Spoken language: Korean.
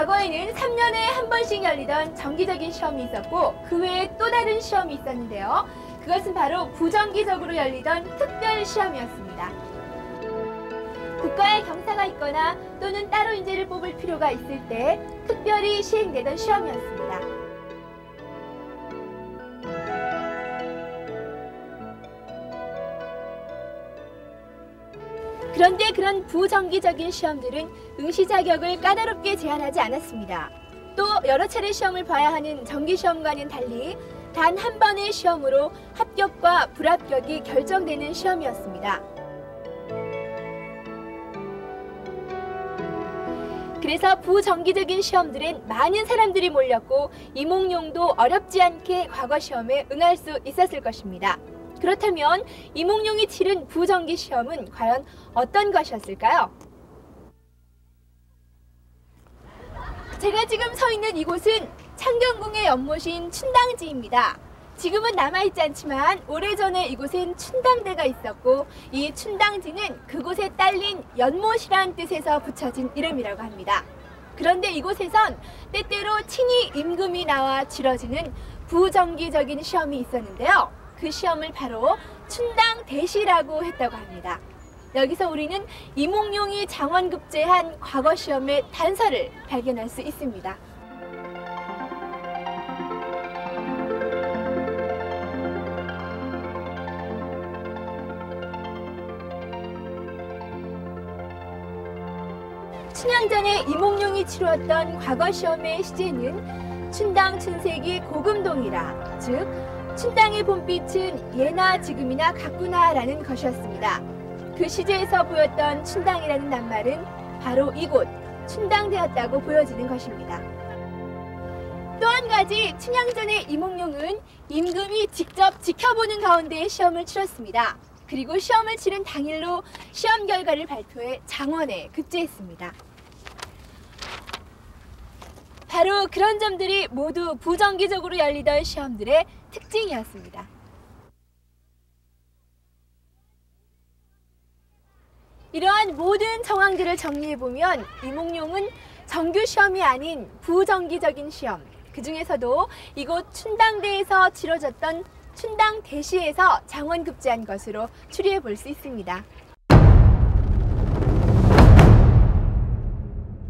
과거에는 3년에 한 번씩 열리던 정기적인 시험이 있었고 그 외에 또 다른 시험이 있었는데요. 그것은 바로 부정기적으로 열리던 특별시험이었습니다. 국가의 경사가 있거나 또는 따로 인재를 뽑을 필요가 있을 때 특별히 시행되던 시험이었습니다. 그런데 그런 부정기적인 시험들은 응시 자격을 까다롭게 제한하지 않았습니다. 또 여러 차례 시험을 봐야 하는 정기시험과는 달리 단 한 번의 시험으로 합격과 불합격이 결정되는 시험이었습니다. 그래서 부정기적인 시험들은 많은 사람들이 몰렸고 이몽룡도 어렵지 않게 과거 시험에 응할 수 있었을 것입니다. 그렇다면 이몽룡이 치른 부정기 시험은 과연 어떤 것이었을까요? 제가 지금 서 있는 이곳은 창경궁의 연못인 춘당지입니다. 지금은 남아있지 않지만 오래전에 이곳엔 춘당대가 있었고 이 춘당지는 그곳에 딸린 연못이란 뜻에서 붙여진 이름이라고 합니다. 그런데 이곳에선 때때로 친히 임금이 나와 치러지는 부정기적인 시험이 있었는데요. 그 시험을 바로 춘당대시라고 했다고 합니다. 여기서 우리는 이몽룡이 장원급제한 과거 시험의 단서를 발견할 수 있습니다. 춘향전에 이몽룡이 치루었던 과거 시험의 시제는 춘당춘세기 고금동이라, 즉 춘당의 봄빛은 예나 지금이나 같구나라는 것이었습니다. 그 시제에서 보였던 춘당이라는 낱말은 바로 이곳 춘당대였다고 보여지는 것입니다. 또 한 가지, 춘향전의 이몽룡은 임금이 직접 지켜보는 가운데 시험을 치렀습니다. 그리고 시험을 치른 당일로 시험 결과를 발표해 장원에 급제했습니다. 바로 그런 점들이 모두 부정기적으로 열리던 시험들의 특징이었습니다. 이러한 모든 정황들을 정리해보면 이몽룡은 정규 시험이 아닌 부정기적인 시험, 그 중에서도 이곳 춘당대에서 치러졌던 춘당대시에서 장원급제한 것으로 추리해 볼 수 있습니다.